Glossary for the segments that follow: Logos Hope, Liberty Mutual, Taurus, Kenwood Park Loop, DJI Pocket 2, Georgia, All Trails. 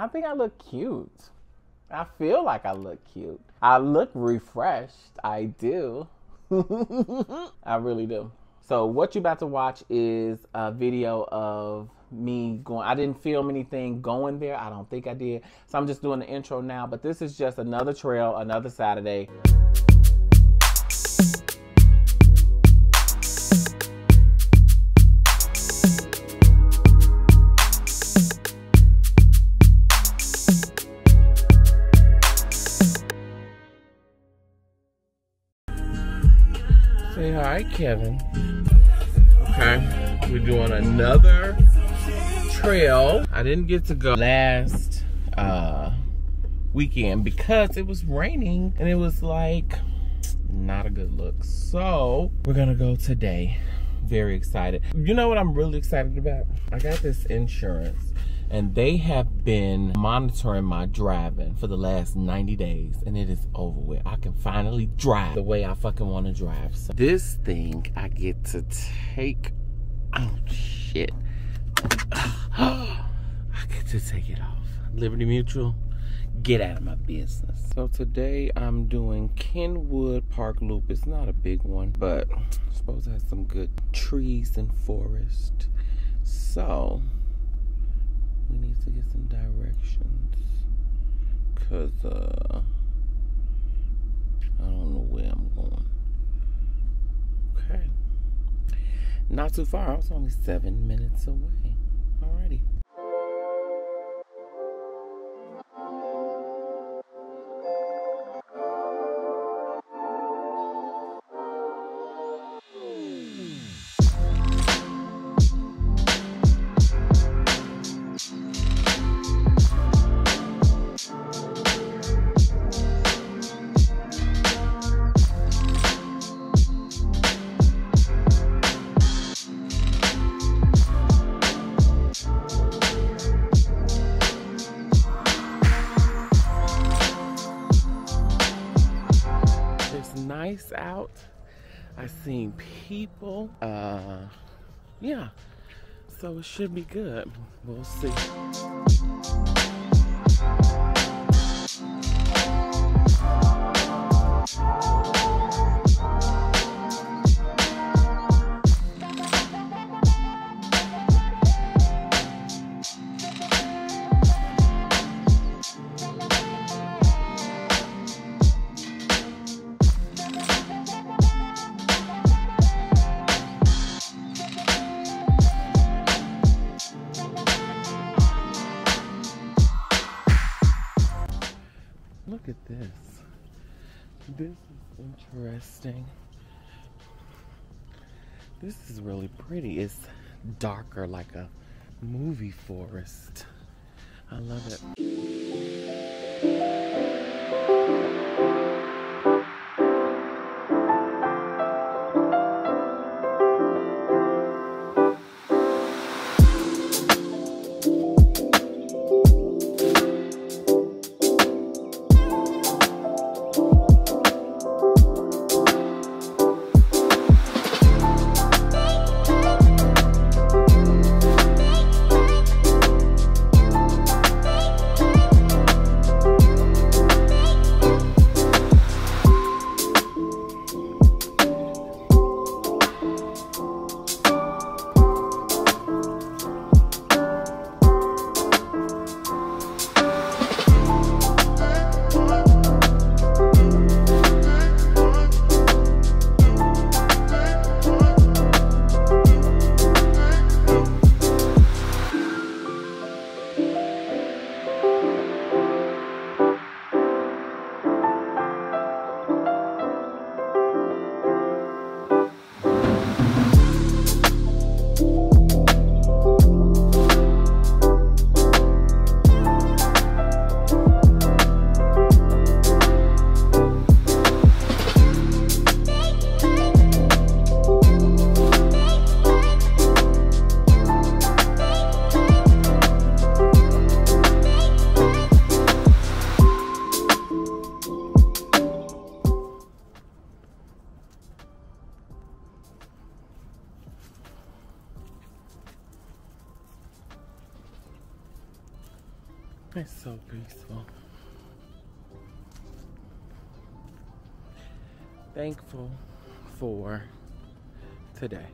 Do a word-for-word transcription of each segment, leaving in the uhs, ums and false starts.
I think I look cute. I feel like I look cute. I look refreshed. I do. I really do. So what you about to watch is a video of me going. I didn't film anything going there. I don't think I did. So I'm just doing the intro now. But this is just another trail, another Saturday. All right, Kevin. Okay, we're doing another trail. I didn't get to go last uh, weekend because it was raining and it was like not a good look. So we're gonna go today. Very excited. You know what I'm really excited about? I got this insurance and they have been monitoring my driving for the last ninety days and it is over with. I can finally drive the way I fucking want to drive. So this thing I get to take, oh shit. I get to take it off. Liberty Mutual, get out of my business. So today I'm doing Kenwood Park Loop. It's not a big one, but I suppose it has some good trees and forest. So we need to get some directions, cause uh, I don't know where I'm going. Okay, not too far. I was only seven minutes away. Alrighty. Out, I seen people. Uh, yeah, so it should be good. We'll see. Look at this. This is interesting. This is really pretty. It's darker, like a movie forest. I love it. It's so peaceful. Thankful for today.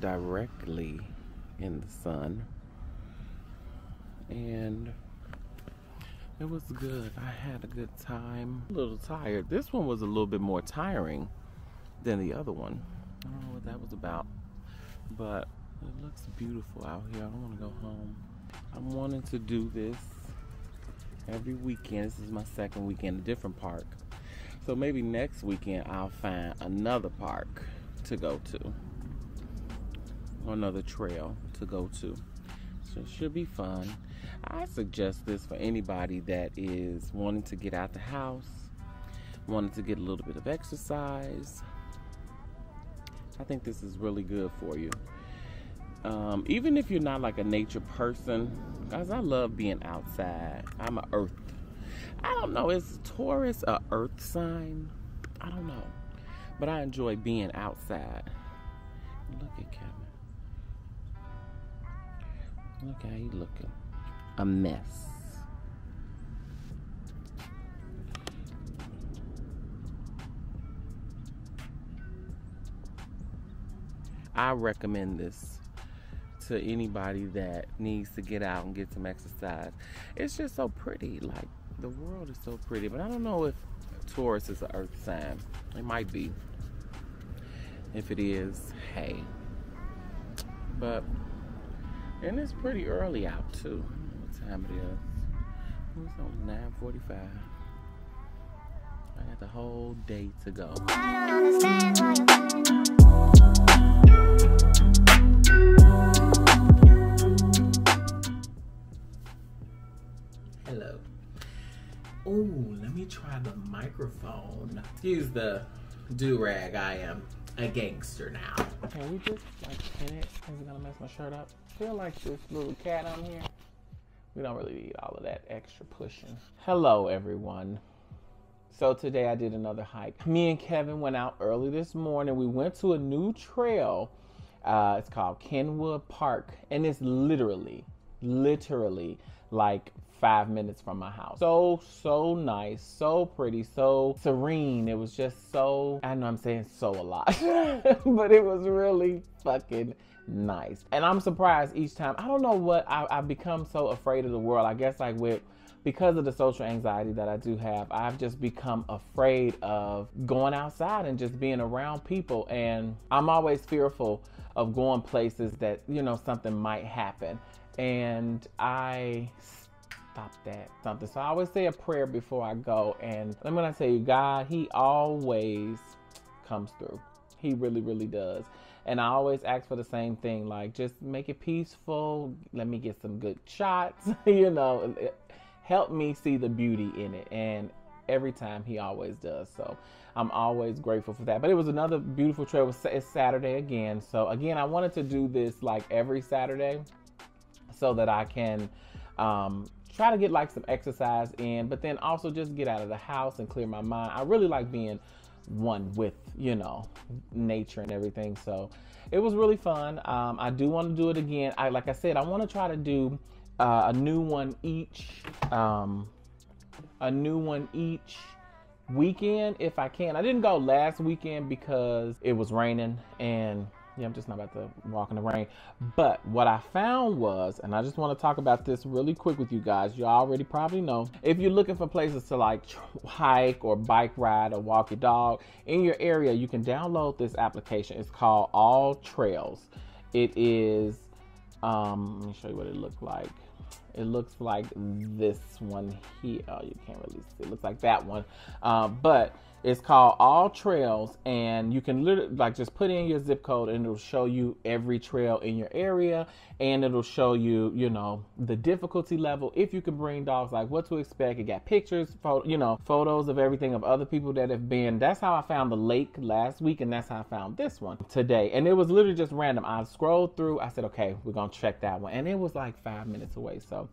Directly in the sun, and it was good. I had a good time. A little tired. This one was a little bit more tiring than the other one. I don't know what that was about, but it looks beautiful out here. I want to go home. I'm wanting to do this every weekend. This is my second weekend in a different park, so maybe next weekend I'll find another park to go to. Another trail to go to, so it should be fun. I suggest this for anybody that is wanting to get out the house, wanting to get a little bit of exercise. I think this is really good for you, um, even if you're not like a nature person, guys. I love being outside. I'm an earth, I don't know, is Taurus a earth sign? I don't know, but I enjoy being outside. Look at Kevin. Look how he's looking. A mess. I recommend this to anybody that needs to get out and get some exercise. It's just so pretty. Like, the world is so pretty. But I don't know if Taurus is an earth sign. It might be. If it is, hey. But... and it's pretty early out too. I don't know what time it is. It's only nine forty-five. I got the whole day to go. I don't understand why. Hello. Ooh, let me try the microphone. Use the do-rag. I am a gangster now. Can we just like pin it? Is it gonna mess my shirt up? I feel like this little cat on here. We don't really need all of that extra pushing. Hello everyone. So today I did another hike. Me and Kevin went out early this morning. We went to a new trail. Uh, it's called Kenwood Park, and it's literally, literally like five minutes from my house. So, so nice, so pretty, so serene. It was just so, I know I'm saying so a lot, but it was really fucking nice. And I'm surprised each time. I don't know what, I, I've become so afraid of the world. I guess like with, because of the social anxiety that I do have, I've just become afraid of going outside and just being around people. And I'm always fearful of going places that, you know, something might happen. And I stop that something. So I always say a prayer before I go, and I'm gonna tell you, God, he always comes through. He really, really does. And I always ask for the same thing, like just make it peaceful. Let me get some good shots, you know, help me see the beauty in it. And every time he always does. So I'm always grateful for that. But it was another beautiful trail. It's Saturday again. So again, I wanted to do this like every Saturday so that I can um, try to get like some exercise in, but then also just get out of the house and clear my mind. I really like being one with, you know, nature and everything. So it was really fun. Um, I do want to do it again. I, like I said, I want to try to do uh, a new one each, um, a new one each weekend if I can. I didn't go last weekend because it was raining, and yeah, I'm just not about to walk in the rain. But what I found was, and I just want to talk about this really quick with you guys. You already probably know. If you're looking for places to like hike or bike ride or walk your dog in your area, you can download this application. It's called All Trails. It is, um, let me show you what it looked like. It looks like this one here. Oh, you can't really see. It looks like that one. Uh, but it's called All Trails, and you can literally like just put in your zip code and it'll show you every trail in your area, and it'll show you, you know, the difficulty level, if you can bring dogs, like what to expect. It got pictures, photo, you know, photos of everything of other people that have been. That's how I found the lake last week, and that's how I found this one today. And it was literally just random. I scrolled through, I said, okay, we're gonna check that one. And it was like five minutes away. So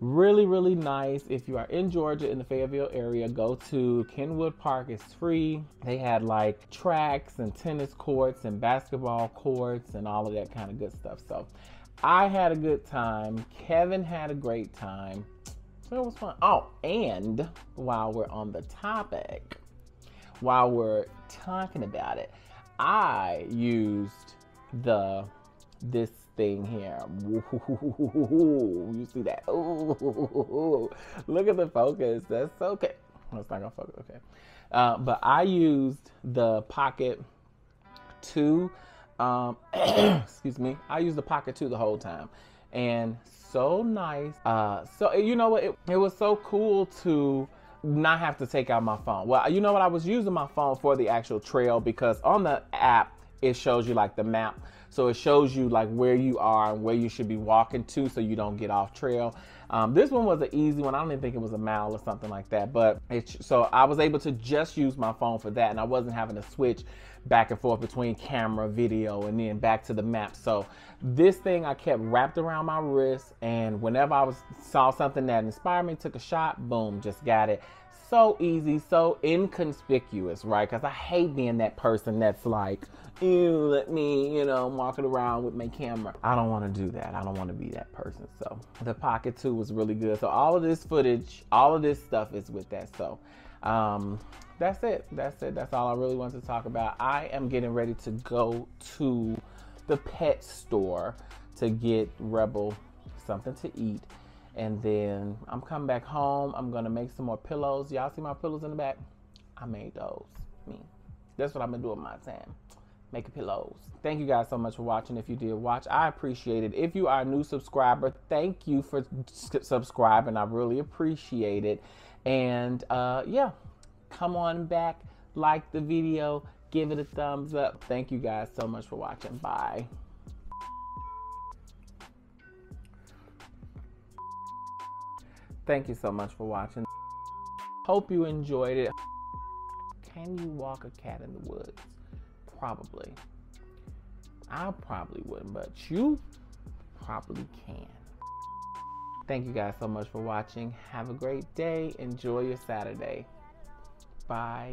really, really nice. If you are in Georgia, in the Fayetteville area, go to Kenwood Park. It's free. They had like tracks and tennis courts and basketball courts and all of that kind of good stuff. So I had a good time. Kevin had a great time. So it was fun. Oh, and while we're on the topic, while we're talking about it, I used the this thing here. Ooh, you see that? Ooh, look at the focus. That's so okay. No, it's not gonna focus. Okay. Uh, but I used the Pocket two. Um, excuse me. I used the Pocket two the whole time, and so nice. Uh, so you know what? It, it was so cool to not have to take out my phone. Well, you know what? I was using my phone for the actual trail, because on the app it shows you like the map. So it shows you like where you are and where you should be walking to, so you don't get off trail. Um, this one was an easy one. I don't even think it was a mile or something like that. But it, so I was able to just use my phone for that, and I wasn't having to switch back and forth between camera, video, and then back to the map. So this thing I kept wrapped around my wrist, and whenever I was saw something that inspired me, took a shot, boom, just got it. So easy, so inconspicuous, right? Because I hate being that person that's like, ew, let me, you know, walking around with my camera. I don't want to do that. I don't want to be that person. So the Pocket two was really good. So all of this footage, all of this stuff is with that. So um, that's it. That's it. That's all I really wanted to talk about. I am getting ready to go to the pet store to get Rebel something to eat. And then I'm coming back home. I'm going to make some more pillows. Y'all see my pillows in the back? I made those. Me. That's what I've been doing my time. Making pillows. Thank you guys so much for watching. If you did watch, I appreciate it. If you are a new subscriber, thank you for subscribing. I really appreciate it. And uh, yeah, come on back. Like the video. Give it a thumbs up. Thank you guys so much for watching. Bye. Thank you so much for watching. Hope you enjoyed it. Can you walk a cat in the woods? Probably. I probably wouldn't, but you probably can. Thank you guys so much for watching. Have a great day. Enjoy your Saturday. Bye.